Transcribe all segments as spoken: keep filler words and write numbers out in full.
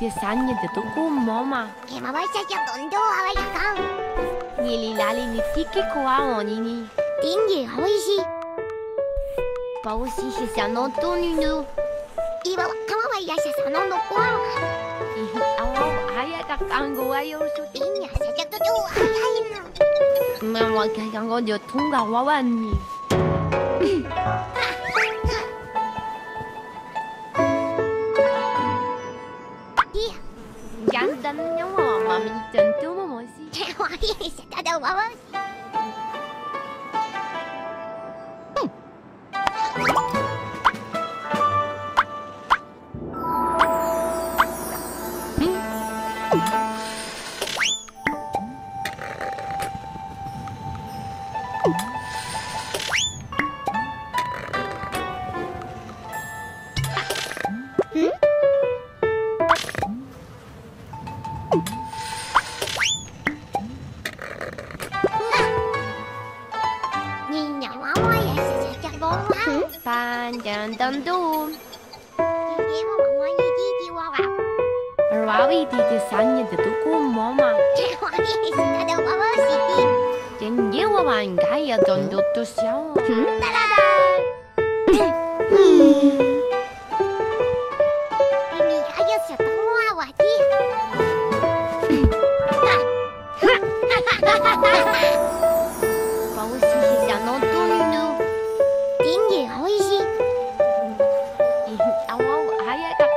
Ti sanje da toku mama. Ema baš ja tondo avaya kan. Nili lali ni tiki koa oni ni. Dingi hoishi. Pa oshi shi sano to ni no. Iwa kama ya sano no koa. Ihi awo haya da kan go ayo su dingi saja to do haya no. Mama kai kan go yo tunga wawa ni.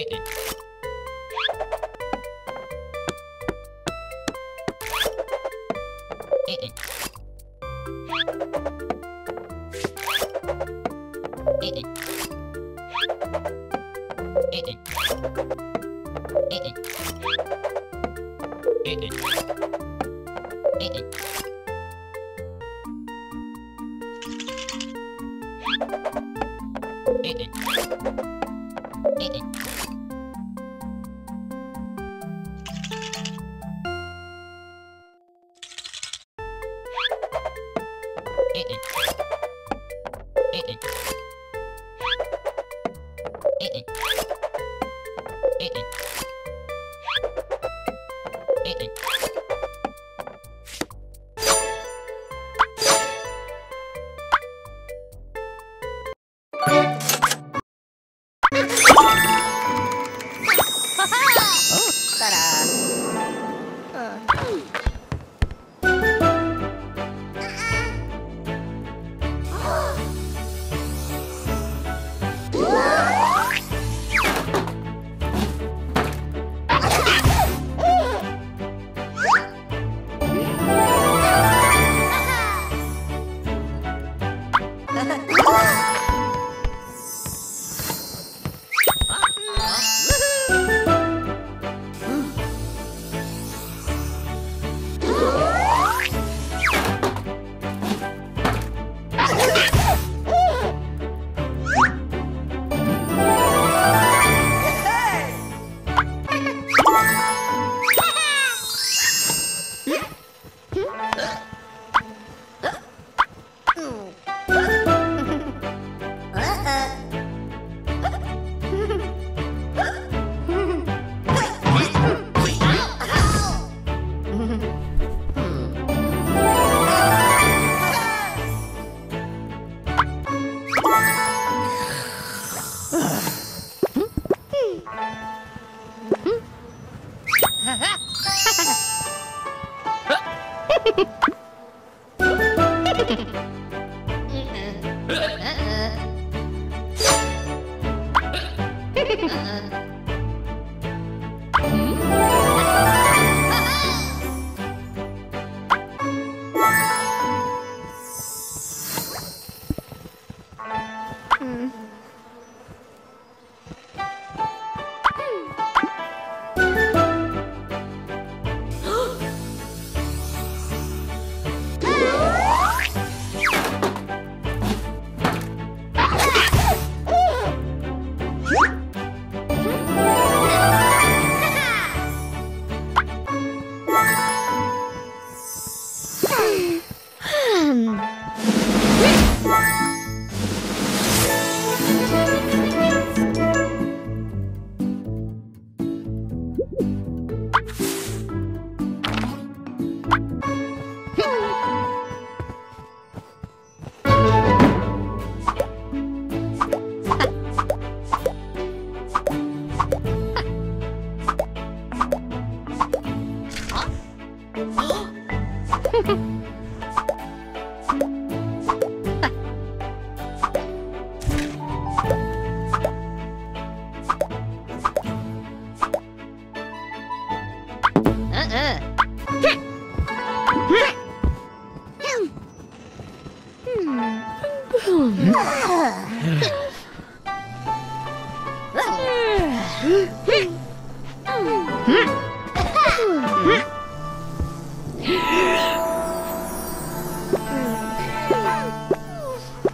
Mm-mm.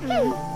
Hmm.